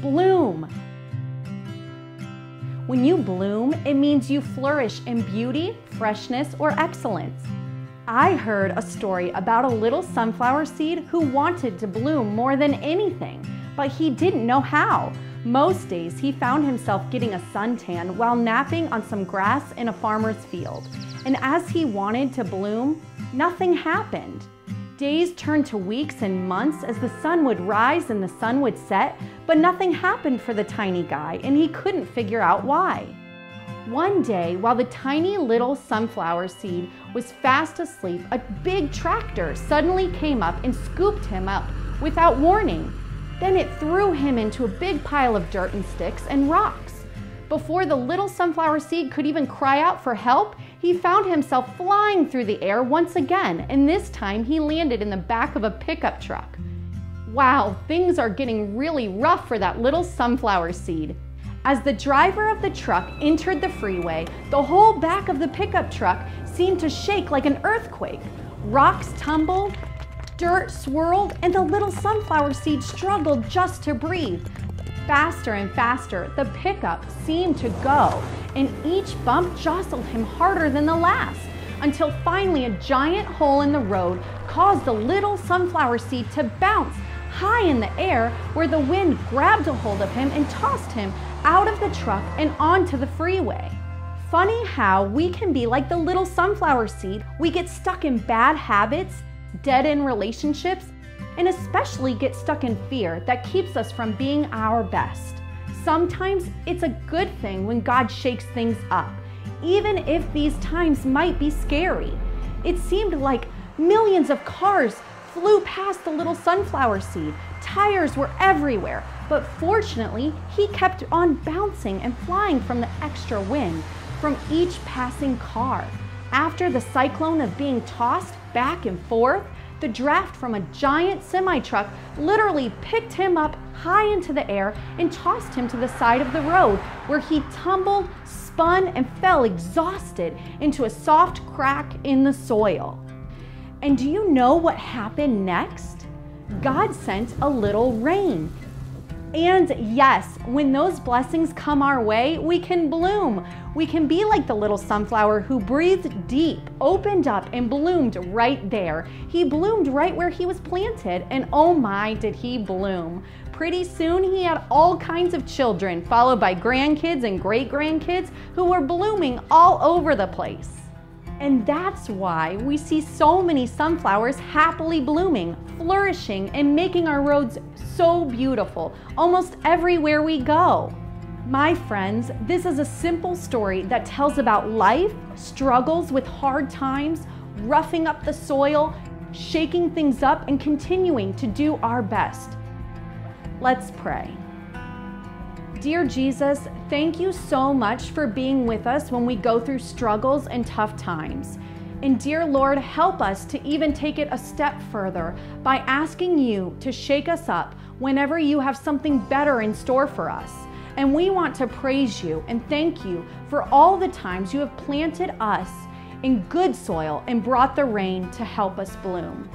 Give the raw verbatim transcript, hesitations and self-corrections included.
bloom. When you bloom, it means you flourish in beauty, freshness, or excellence. I heard a story about a little sunflower seed who wanted to bloom more than anything, but he didn't know how. Most days, he found himself getting a suntan while napping on some grass in a farmer's field. And as he wanted to bloom, nothing happened. Days turned to weeks and months as the sun would rise and the sun would set, but nothing happened for the tiny guy, and he couldn't figure out why. One day, while the tiny little sunflower seed was fast asleep, a big tractor suddenly came up and scooped him up without warning. Then it threw him into a big pile of dirt and sticks and rocks. Before the little sunflower seed could even cry out for help, he found himself flying through the air once again, and this time he landed in the back of a pickup truck. Wow, things are getting really rough for that little sunflower seed. As the driver of the truck entered the freeway, the whole back of the pickup truck seemed to shake like an earthquake. Rocks tumbled, dirt swirled, and the little sunflower seed struggled just to breathe. Faster and faster, the pickup seemed to go, and each bump jostled him harder than the last, until finally a giant hole in the road caused the little sunflower seed to bounce high in the air, where the wind grabbed a hold of him and tossed him out of the truck and onto the freeway. Funny how we can be like the little sunflower seed. We get stuck in bad habits, dead-end relationships, and especially get stuck in fear that keeps us from being our best. Sometimes it's a good thing when God shakes things up, even if these times might be scary. It seemed like millions of cars flew past the little sunflower seed. Tires were everywhere, but fortunately, he kept on bouncing and flying from the extra wind from each passing car. After the cyclone of being tossed back and forth, the draft from a giant semi-truck literally picked him up high into the air and tossed him to the side of the road, where he tumbled, spun, and fell exhausted into a soft crack in the soil. And do you know what happened next? God sent a little rain. And yes, when those blessings come our way, we can bloom. We can be like the little sunflower who breathed deep, opened up, and bloomed right there. He bloomed right where he was planted, and oh my, did he bloom. Pretty soon, he had all kinds of children, followed by grandkids and great-grandkids who were blooming all over the place. And that's why we see so many sunflowers happily blooming, flourishing, and making our roads so beautiful almost everywhere we go. My friends, this is a simple story that tells about life, struggles with hard times, roughing up the soil, shaking things up, and continuing to do our best. Let's pray. Dear Jesus, thank you so much for being with us when we go through struggles and tough times. And dear Lord, help us to even take it a step further by asking you to shake us up whenever you have something better in store for us. And we want to praise you and thank you for all the times you have planted us in good soil and brought the rain to help us bloom.